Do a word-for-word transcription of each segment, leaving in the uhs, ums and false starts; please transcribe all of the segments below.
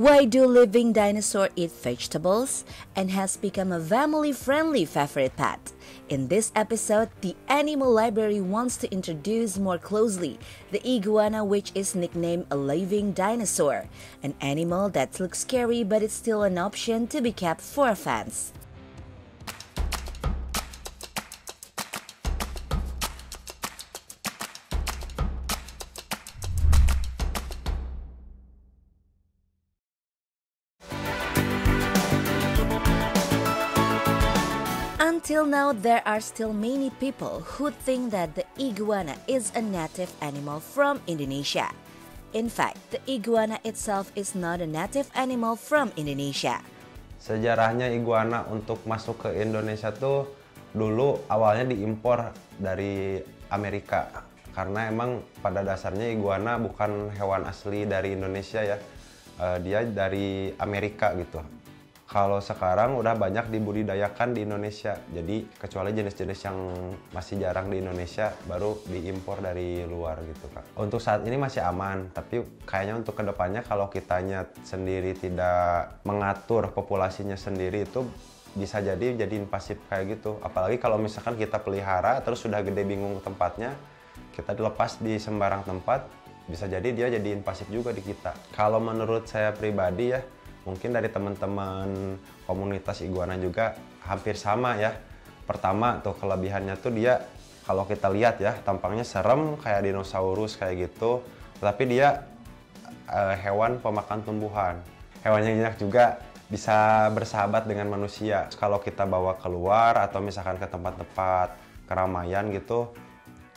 Why do living dinosaurs eat vegetables? And has become a family-friendly favorite pet. In this episode, the Animal Library wants to introduce more closely the iguana, which is nicknamed a living dinosaur, an animal that looks scary but it's still an option to be kept for fans. Until now, there are still many people who think that the iguana is a native animal from Indonesia. In fact, the iguana itself is not a native animal from Indonesia. Sejarahnya iguana untuk masuk ke Indonesia tuh dulu awalnya diimpor dari Amerika. Karena emang pada dasarnya iguana bukan hewan asli dari Indonesia ya, dia dari Amerika gitu. Kalau sekarang udah banyak dibudidayakan di Indonesia, jadi kecuali jenis-jenis yang masih jarang di Indonesia baru diimpor dari luar gitu Kak. Untuk saat ini masih aman, tapi kayaknya untuk kedepannya kalau kitanya sendiri tidak mengatur populasinya sendiri itu bisa jadi jadi invasif kayak gitu. Apalagi kalau misalkan kita pelihara terus sudah gede bingung tempatnya, kita dilepas di sembarang tempat, bisa jadi dia jadi invasif juga di kita. Kalau menurut saya pribadi ya, mungkin dari teman-teman komunitas iguana juga hampir sama ya. Pertama tuh kelebihannya tuh dia kalau kita lihat ya tampangnya serem kayak dinosaurus kayak gitu. Tapi dia eh, hewan pemakan tumbuhan. Hewannya jinak juga bisa bersahabat dengan manusia. Kalau kita bawa keluar atau misalkan ke tempat-tempat keramaian gitu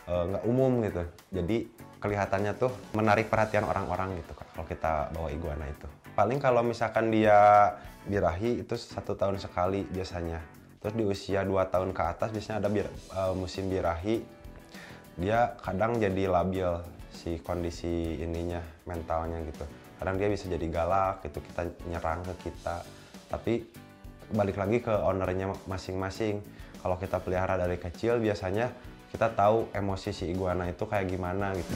nggak eh, umum gitu. Jadi kelihatannya tuh menarik perhatian orang-orang gitu kalau kita bawa iguana itu. Paling kalau misalkan dia birahi itu satu tahun sekali biasanya. Terus di usia dua tahun ke atas biasanya ada bir, uh, musim birahi. Dia kadang jadi labil si kondisi ininya, mentalnya gitu. Kadang dia bisa jadi galak gitu, kita nyerang ke kita. Tapi balik lagi ke ownernya masing-masing. Kalau kita pelihara dari kecil biasanya kita tahu emosi si iguana itu kayak gimana gitu.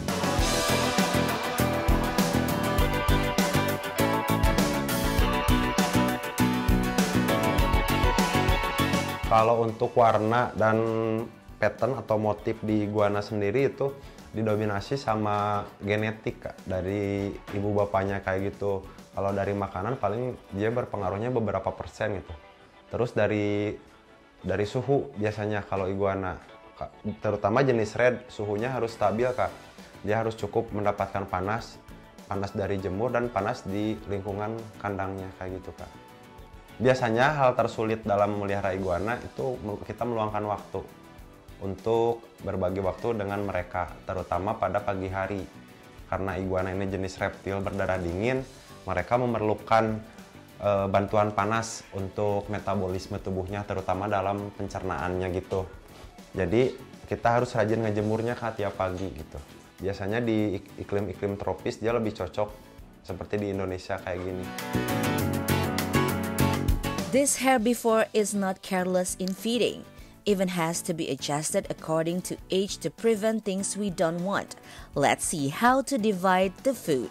Kalau untuk warna dan pattern atau motif di iguana sendiri itu didominasi sama genetik dari ibu bapaknya kayak gitu. Kalau dari makanan paling dia berpengaruhnya beberapa persen gitu. Terus dari dari suhu biasanya kalau iguana, terutama jenis red, suhunya harus stabil Kak. Dia harus cukup mendapatkan panas, panas dari jemur dan panas di lingkungan kandangnya kayak gitu Kak. Biasanya hal tersulit dalam memelihara iguana itu kita meluangkan waktu untuk berbagi waktu dengan mereka, terutama pada pagi hari. Karena iguana ini jenis reptil berdarah dingin, mereka memerlukan e, bantuan panas untuk metabolisme tubuhnya, terutama dalam pencernaannya gitu. Jadi kita harus rajin ngejemurnya Kak, tiap pagi gitu. Biasanya di iklim-iklim tropis dia lebih cocok seperti di Indonesia kayak gini. This herbivore is not careless in feeding. Even has to be adjusted according to age to prevent things we don't want. Let's see how to divide the food.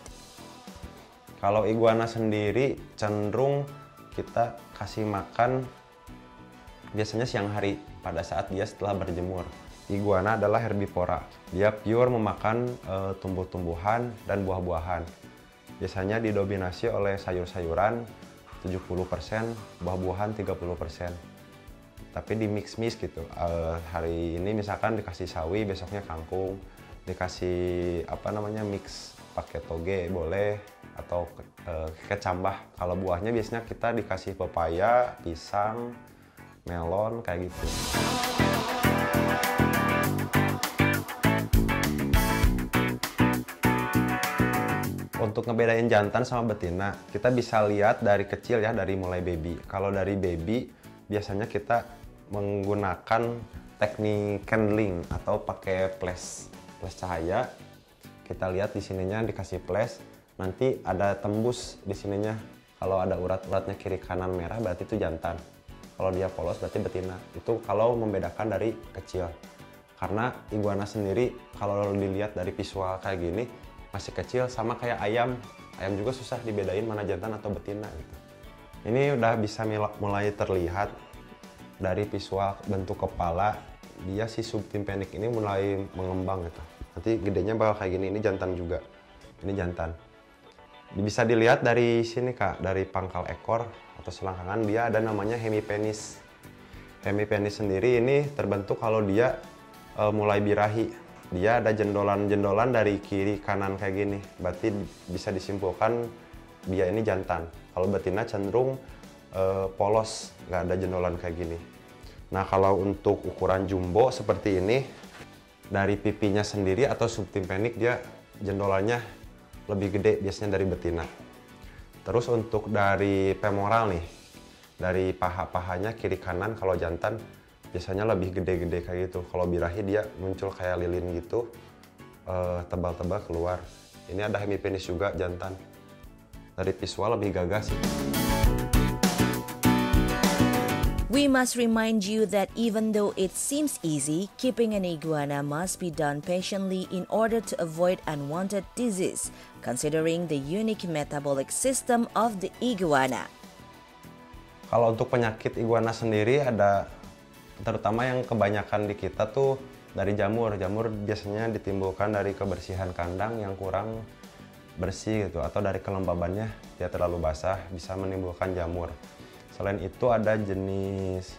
Kalau iguana sendiri cenderung kita kasih makan biasanya siang hari pada saat dia setelah berjemur. Iguana adalah herbivora. Dia pure memakan e, tumbuh-tumbuhan dan buah-buahan. Biasanya didominasi oleh sayur-sayuran tujuh puluh persen, buah-buahan tiga puluh persen. Tapi di mix-mix gitu. Uh, hari ini misalkan dikasih sawi, besoknya kangkung, dikasih apa namanya mix pakai toge boleh atau uh, kecambah. Kalau buahnya biasanya kita dikasih pepaya, pisang, melon kayak gitu. Untuk ngebedain jantan sama betina, kita bisa lihat dari kecil ya, dari mulai baby. Kalau dari baby, biasanya kita menggunakan teknik candling atau pakai flash, flash cahaya. Kita lihat di sininya dikasih flash, nanti ada tembus di sininya. Kalau ada urat-uratnya kiri kanan merah, berarti itu jantan. Kalau dia polos, berarti betina. Itu kalau membedakan dari kecil. Karena iguana sendiri, kalau dilihat dari visual kayak gini, masih kecil sama kayak ayam Ayam juga susah dibedain mana jantan atau betina gitu. Ini udah bisa mulai terlihat dari visual bentuk kepala. Dia si subtim penik ini mulai mengembang gitu. Nanti gedenya bakal kayak gini. Ini jantan juga. Ini jantan. Bisa dilihat dari sini Kak, dari pangkal ekor atau selangkangan dia ada namanya hemipenis. Hemipenis sendiri ini terbentuk kalau dia e, mulai birahi. Dia ada jendolan-jendolan dari kiri kanan kayak gini. Berarti bisa disimpulkan dia ini jantan. Kalau betina cenderung e, polos, nggak ada jendolan kayak gini. Nah kalau untuk ukuran jumbo seperti ini, dari pipinya sendiri atau subtim penik dia jendolannya lebih gede biasanya dari betina. Terus untuk dari femoral nih, dari paha-pahanya kiri kanan kalau jantan biasanya lebih gede-gede kayak gitu. Kalau birahi dia muncul kayak lilin gitu, tebal-tebal keluar. Ini ada hemipenis juga jantan. Dari visual lebih gagah sih. We must remind you that even though it seems easy, keeping an iguana must be done patiently in order to avoid unwanted disease, considering the unique metabolic system of the iguana. Kalau untuk penyakit iguana sendiri ada, terutama yang kebanyakan di kita tuh dari jamur. Jamur biasanya ditimbulkan dari kebersihan kandang yang kurang bersih gitu, atau dari kelembabannya dia terlalu basah bisa menimbulkan jamur. Selain itu ada jenis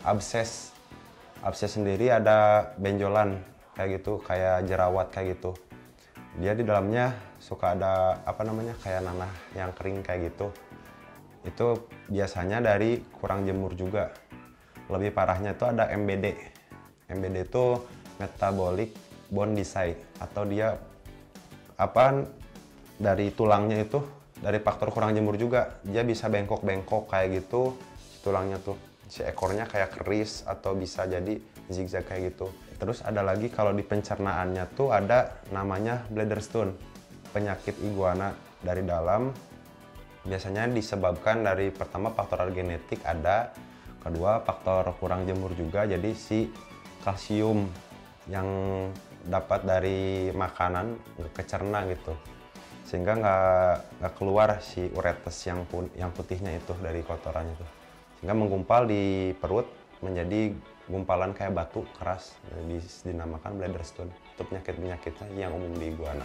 abses. Abses sendiri ada benjolan kayak gitu, kayak jerawat kayak gitu. Dia di dalamnya suka ada apa namanya kayak nanah yang kering kayak gitu. Itu biasanya dari kurang jemur juga. Lebih parahnya itu ada M B D. M B D itu metabolic bone disease, atau dia apa dari tulangnya itu dari faktor kurang jemur juga. Dia bisa bengkok-bengkok kayak gitu tulangnya tuh. Si ekornya kayak keris atau bisa jadi zigzag kayak gitu. Terus ada lagi kalau di pencernaannya tuh ada namanya bladder stone. Penyakit iguana dari dalam biasanya disebabkan dari pertama faktor genetik ada. Kedua, faktor kurang jemur juga, jadi si kalsium yang dapat dari makanan ke cerna gitu. Sehingga nggak nggak keluar si uretes yang pun, yang putihnya itu dari kotorannya itu. Sehingga menggumpal di perut menjadi gumpalan kayak batu keras, jadi dinamakan bladder stone. Itu penyakit-penyakitnya yang umum di iguana.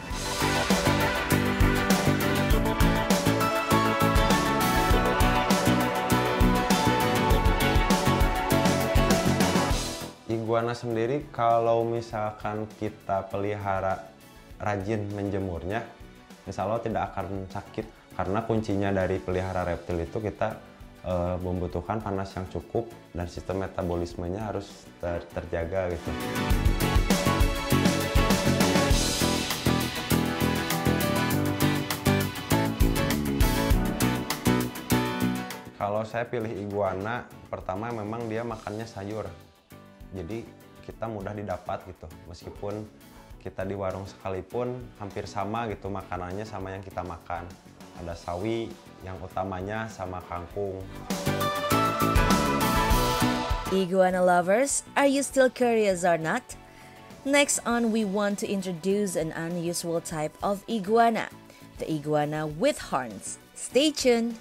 Iguana sendiri kalau misalkan kita pelihara rajin menjemurnya, insya Allah tidak akan sakit. Karena kuncinya dari pelihara reptil itu kita e, membutuhkan panas yang cukup dan sistem metabolismenya harus ter terjaga gitu. Kalau saya pilih iguana, pertama memang dia makannya sayur. Jadi kita mudah didapat gitu, meskipun kita di warung sekalipun hampir sama gitu makanannya sama yang kita makan. Ada sawi yang utamanya sama kangkung. Iguana lovers, are you still curious or not? Next on we want to introduce an unusual type of iguana, the iguana with horns. Stay tuned!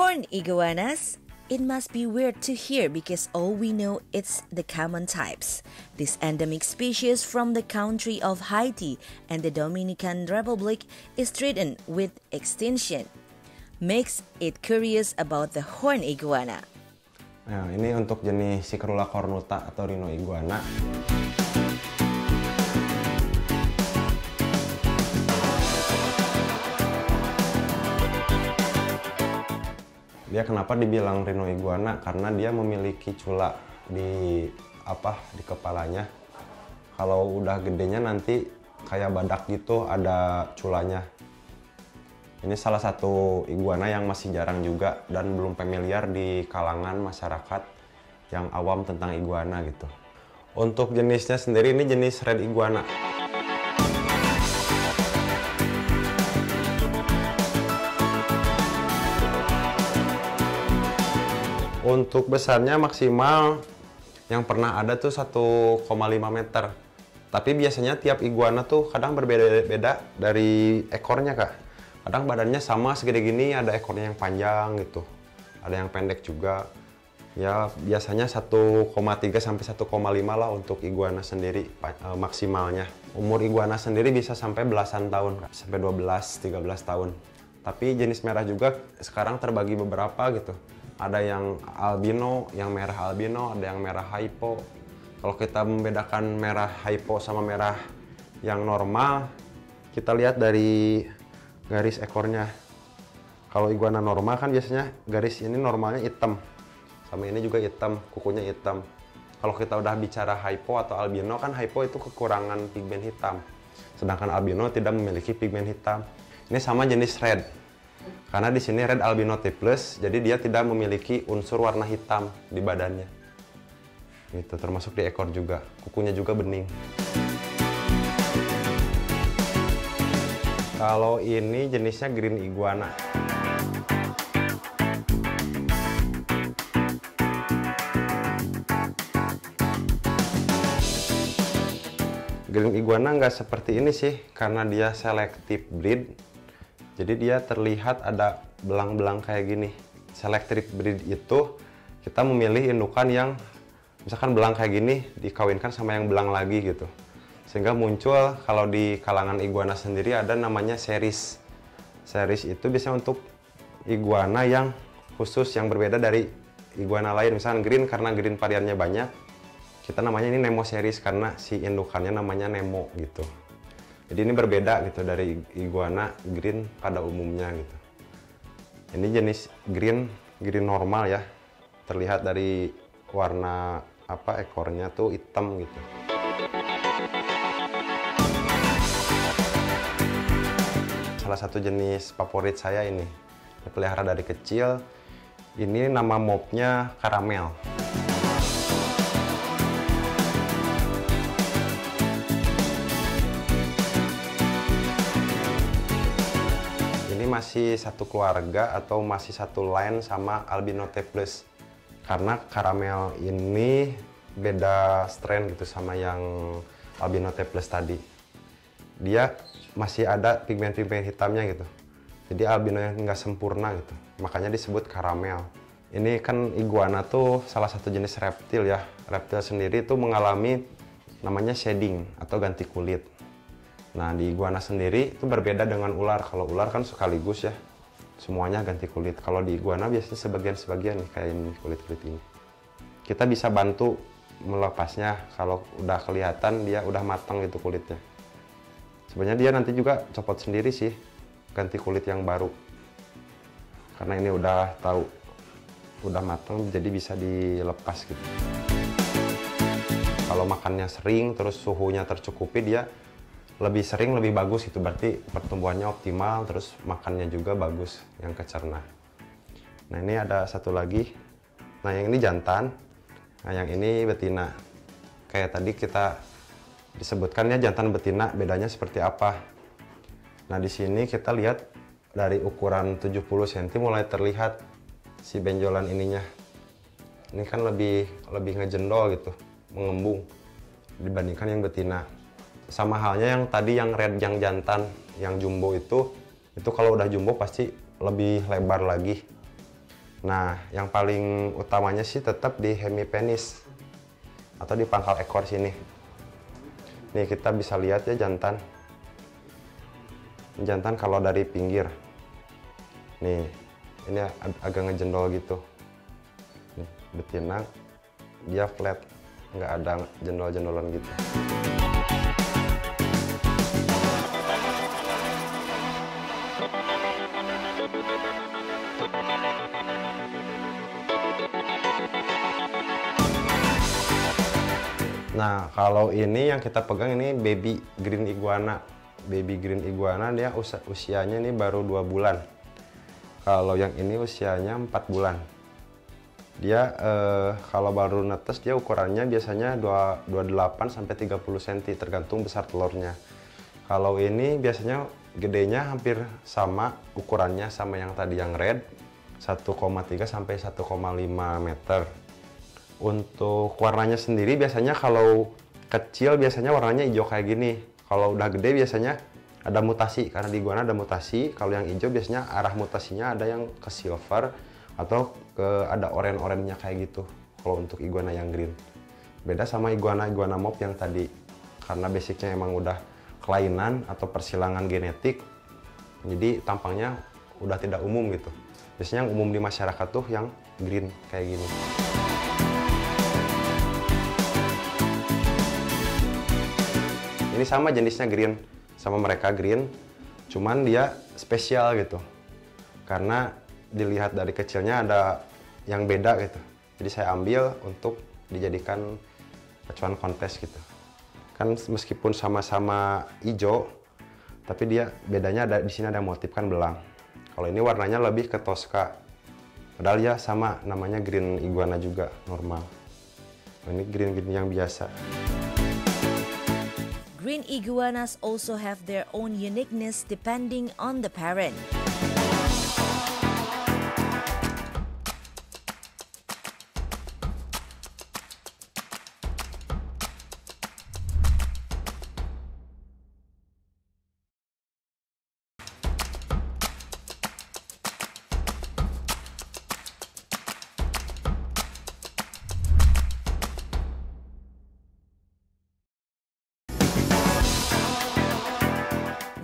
Horn iguanas, it must be weird to hear because all we know it's the common types. This endemic species from the country of Haiti and the Dominican Republic is threatened with extinction. Makes it curious about the horn iguana. Nah, ini untuk jenis cyclura cornuta atau rhino iguana. Dia kenapa dibilang rhino iguana? Karena dia memiliki cula di apa di kepalanya. Kalau udah gedenya nanti kayak badak gitu ada culanya. Ini salah satu iguana yang masih jarang juga dan belum familiar di kalangan masyarakat yang awam tentang iguana gitu. Untuk jenisnya sendiri, ini jenis red iguana. Untuk besarnya maksimal yang pernah ada tuh satu koma lima meter. Tapi biasanya tiap iguana tuh kadang berbeda-beda dari ekornya, Kak. Kadang badannya sama segede gini, ada ekornya yang panjang gitu, ada yang pendek juga. Ya biasanya satu koma tiga sampai satu koma lima lah untuk iguana sendiri maksimalnya. Umur iguana sendiri bisa sampai belasan tahun, sampai dua belas sampai tiga belas tahun. Tapi jenis merah juga sekarang terbagi beberapa gitu. Ada yang albino, yang merah albino, ada yang merah hypo. Kalau kita membedakan merah hypo sama merah yang normal, kita lihat dari garis ekornya. Kalau iguana normal kan biasanya garis ini normalnya hitam, sama ini juga hitam, kukunya hitam. Kalau kita udah bicara hypo atau albino, kan hypo itu kekurangan pigmen hitam, sedangkan albino tidak memiliki pigmen hitam. Ini sama jenis red, karena di sini red albino typeless, jadi dia tidak memiliki unsur warna hitam di badannya. Itu termasuk di ekor juga, kukunya juga bening. Kalau ini jenisnya green iguana. Green iguana nggak seperti ini sih, karena dia selective breed. Jadi dia terlihat ada belang-belang kayak gini. Selective breed itu kita memilih indukan yang misalkan belang kayak gini dikawinkan sama yang belang lagi gitu. Sehingga muncul kalau di kalangan iguana sendiri ada namanya series. Series itu biasanya untuk iguana yang khusus, yang berbeda dari iguana lain. Misalkan green, karena green variannya banyak, kita namanya ini Nemo series karena si indukannya namanya Nemo gitu. Jadi ini berbeda gitu dari iguana green pada umumnya gitu. Ini jenis green, green normal ya. Terlihat dari warna apa ekornya tuh hitam gitu. Salah satu jenis favorit saya ini, dipelihara dari kecil. Ini nama mobnya karamel. Ini masih satu keluarga atau masih satu line sama albino typeless. Karena karamel ini beda strain gitu sama yang albino typeless tadi. Dia masih ada pigmen-pigmen hitamnya gitu, jadi albino yang nggak sempurna gitu, makanya disebut karamel. Ini kan iguana tuh salah satu jenis reptil ya. Reptil sendiri itu mengalami namanya shedding atau ganti kulit. Nah di iguana sendiri itu berbeda dengan ular. Kalau ular kan sekaligus ya semuanya ganti kulit. Kalau di iguana biasanya sebagian-sebagian nih, kayak ini kulit-kulit ini. Kita bisa bantu melepasnya kalau udah kelihatan dia udah matang gitu kulitnya. Sebenarnya dia nanti juga copot sendiri sih, ganti kulit yang baru. Karena ini udah tahu, udah matang, jadi bisa dilepas gitu. Kalau makannya sering, terus suhunya tercukupi, dia lebih sering, lebih bagus gitu. Berarti pertumbuhannya optimal, terus makannya juga bagus, yang kecerna. Nah ini ada satu lagi. Nah yang ini jantan, nah yang ini betina. Kayak tadi kita disebutkannya jantan betina, bedanya seperti apa? Nah di sini kita lihat dari ukuran tujuh puluh sentimeter mulai terlihat si benjolan ininya. Ini kan lebih lebih ngejendol gitu, mengembung dibandingkan yang betina. Sama halnya yang tadi yang red, yang jantan, yang jumbo itu, itu kalau udah jumbo pasti lebih lebar lagi. Nah yang paling utamanya sih tetap di hemipenis atau di pangkal ekor sini. Nih kita bisa lihat ya jantan. Jantan kalau dari pinggir. Nih, ini ag agak ngejendol gitu. Nih, betina dia flat, nggak ada jendol-jendolan gitu. Nah, kalau ini yang kita pegang ini baby green iguana. baby green iguana dia us usianya ini baru dua bulan. Kalau yang ini usianya empat bulan. Dia eh, kalau baru netes dia ukurannya biasanya dua puluh delapan sampai tiga puluh sentimeter tergantung besar telurnya. Kalau ini biasanya gedenya hampir sama ukurannya sama yang tadi yang red, satu koma tiga sampai satu koma lima meter. Untuk warnanya sendiri biasanya kalau kecil biasanya warnanya hijau kayak gini. Kalau udah gede biasanya ada mutasi, karena di iguana ada mutasi. Kalau yang hijau biasanya arah mutasinya ada yang ke silver atau ke ada oranye-oranye kayak gitu. Kalau untuk iguana yang green beda sama iguana-iguana mob yang tadi, karena basicnya emang udah kelainan atau persilangan genetik, jadi tampangnya udah tidak umum gitu. Biasanya yang umum di masyarakat tuh yang green kayak gini. Ini sama jenisnya green, sama mereka green, cuman dia spesial gitu. Karena dilihat dari kecilnya ada yang beda gitu. Jadi saya ambil untuk dijadikan acuan kontes gitu. Kan meskipun sama-sama hijau, tapi dia bedanya ada di sini ada motif kan belang. Kalau ini warnanya lebih ke Tosca. Padahal ya sama, namanya green iguana juga normal. Ini green green yang biasa. Green iguanas also have their own uniqueness depending on the parent.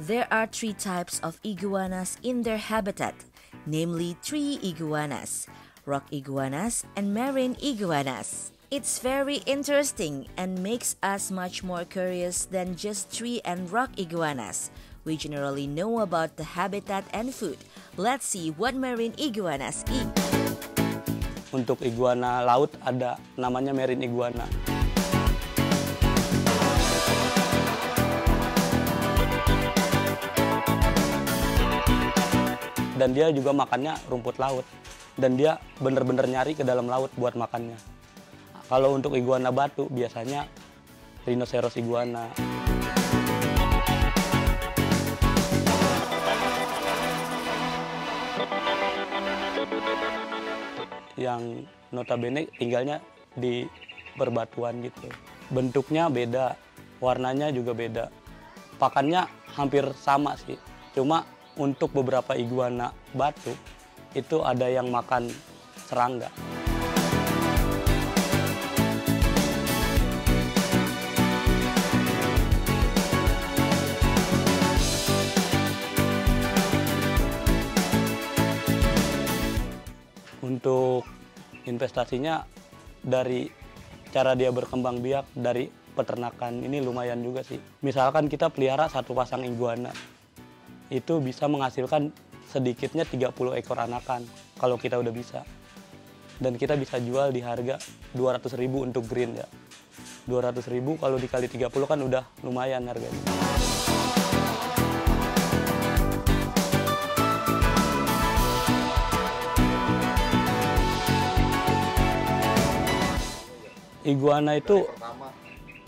There are three types of iguanas in their habitat, namely tree iguanas, rock iguanas, and marine iguanas. It's very interesting and makes us much more curious than just tree and rock iguanas. We generally know about the habitat and food. Let's see what marine iguanas eat. Untuk iguana laut ada namanya marine iguana. Dan dia juga makannya rumput laut. Dan dia bener-bener nyari ke dalam laut buat makannya. Kalau untuk iguana batu, biasanya rhinoceros iguana. Yang notabene tinggalnya di perbatuan gitu. Bentuknya beda, warnanya juga beda. Pakannya hampir sama sih, cuma untuk beberapa iguana batu, itu ada yang makan serangga. Untuk investasinya, dari cara dia berkembang biak, dari peternakan ini lumayan juga sih. Misalkan kita pelihara satu pasang iguana, itu bisa menghasilkan sedikitnya tiga puluh ekor anakan kalau kita udah bisa. Dan kita bisa jual di harga dua ratus ribu untuk green ya. dua ratus ribu kalau dikali tiga puluh kan udah lumayan harganya. Iguana itu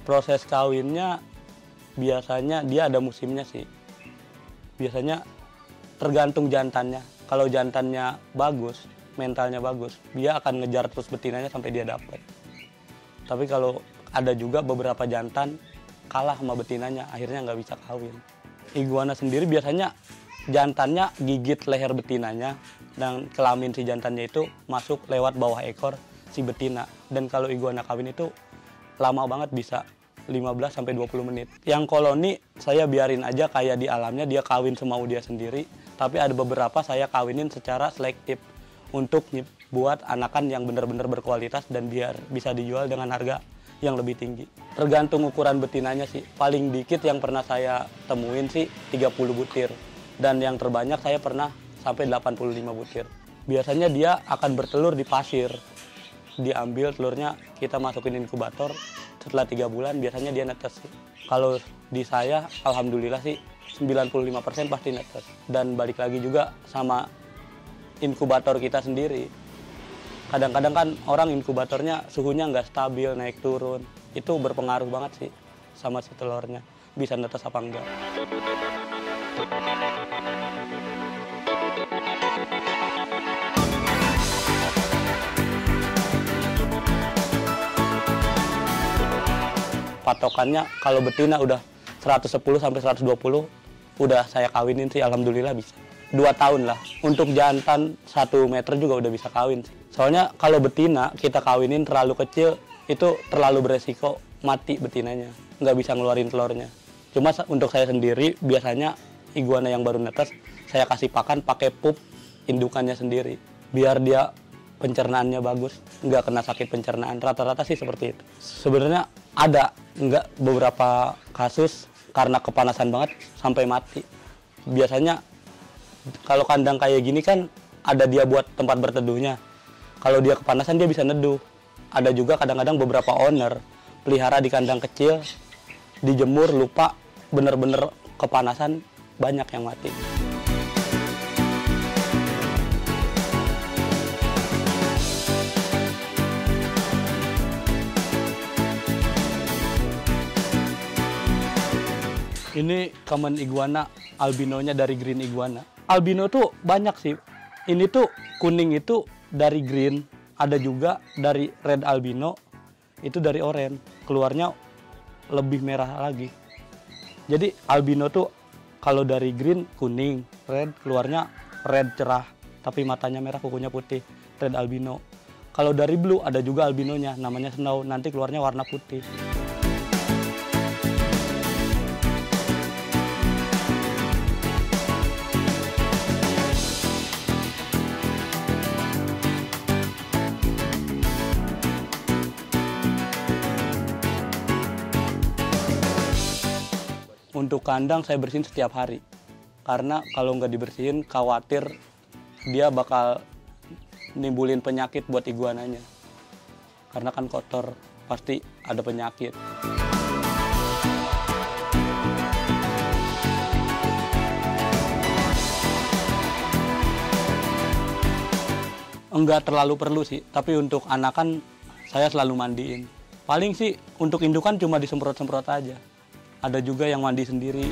proses kawinnya biasanya dia ada musimnya sih. Biasanya tergantung jantannya. Kalau jantannya bagus, mentalnya bagus, dia akan ngejar terus betinanya sampai dia dapat. Tapi kalau ada juga beberapa jantan kalah sama betinanya, akhirnya nggak bisa kawin. Iguana sendiri biasanya jantannya gigit leher betinanya, dan kelamin si jantannya itu masuk lewat bawah ekor si betina. Dan kalau iguana kawin itu lama banget, bisa lima belas sampai dua puluh menit. Yang koloni saya biarin aja kayak di alamnya, dia kawin semau dia sendiri. Tapi ada beberapa saya kawinin secara selektif untuk buat anakan yang benar-benar berkualitas dan biar bisa dijual dengan harga yang lebih tinggi. Tergantung ukuran betinanya sih. Paling dikit yang pernah saya temuin sih tiga puluh butir. Dan yang terbanyak saya pernah sampai delapan puluh lima butir. Biasanya dia akan bertelur di pasir. Diambil telurnya, kita masukin inkubator. Setelah tiga bulan biasanya dia netes. Kalau di saya, alhamdulillah sih sembilan puluh lima persen pasti netes. Dan balik lagi juga sama inkubator kita sendiri. Kadang-kadang kan orang inkubatornya suhunya nggak stabil, naik turun. Itu berpengaruh banget sih sama si telurnya, bisa netes apa enggak. Patokannya kalau betina udah seratus sepuluh sampai seratus dua puluh udah saya kawinin sih, alhamdulillah bisa. Dua tahun lah. Untuk jantan satu meter juga udah bisa kawin. Soalnya kalau betina kita kawinin terlalu kecil itu terlalu beresiko mati betinanya. Nggak bisa ngeluarin telurnya. Cuma untuk saya sendiri biasanya iguana yang baru netes saya kasih pakan pakai pup indukannya sendiri. Biar dia pencernaannya bagus, nggak kena sakit pencernaan. Rata-rata sih seperti itu. Sebenarnya ada nggak beberapa kasus karena kepanasan banget sampai mati. Biasanya kalau kandang kayak gini kan ada dia buat tempat berteduhnya. Kalau dia kepanasan dia bisa neduh. Ada juga kadang-kadang beberapa owner pelihara di kandang kecil, dijemur lupa, bener-bener kepanasan, banyak yang mati. Ini common iguana albinonya dari green iguana. Albino tuh banyak sih. Ini tuh kuning itu dari green, ada juga dari red albino, itu dari orange. Keluarnya lebih merah lagi. Jadi albino tuh kalau dari green kuning, red keluarnya red cerah, tapi matanya merah, kukunya putih, red albino. Kalau dari blue ada juga albinonya, namanya snow, nanti keluarnya warna putih. Untuk kandang saya bersihin setiap hari, karena kalau nggak dibersihin khawatir dia bakal nimbulin penyakit buat iguananya. Karena kan kotor, pasti ada penyakit. Enggak terlalu perlu sih, tapi untuk anakan saya selalu mandiin. Paling sih untuk indukan cuma disemprot-semprot aja. Ada juga yang mandi sendiri.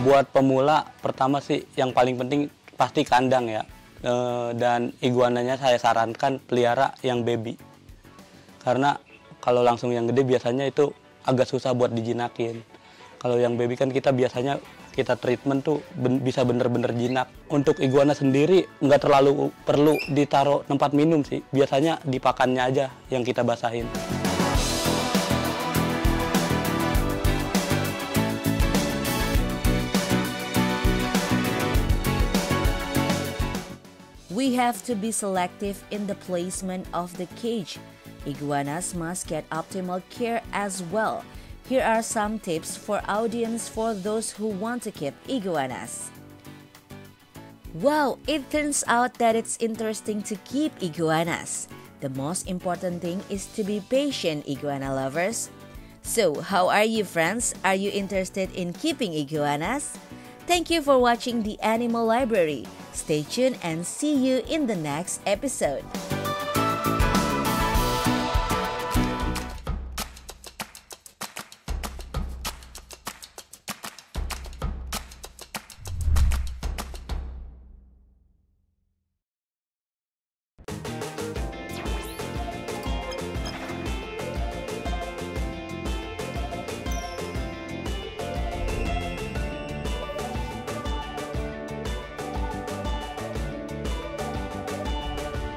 Buat pemula, pertama sih yang paling penting pasti kandang ya. E, dan iguananya saya sarankan pelihara yang baby. Karena kalau langsung yang gede biasanya itu agak susah buat dijinakin. Kalau yang baby kan kita biasanya kita treatment tuh ben, bisa bener-bener jinak. Untuk iguana sendiri nggak terlalu perlu ditaruh tempat minum sih. Biasanya di pakannya aja yang kita basahin. We have to be selective in the placement of the cage. Iguanas must get optimal care as well. Here are some tips for audience for those who want to keep iguanas. Wow, it turns out that it's interesting to keep iguanas. The most important thing is to be patient, iguana lovers. So, how are you, friends? Are you interested in keeping iguanas? Thank you for watching the Animal Library. Stay tuned and see you in the next episode.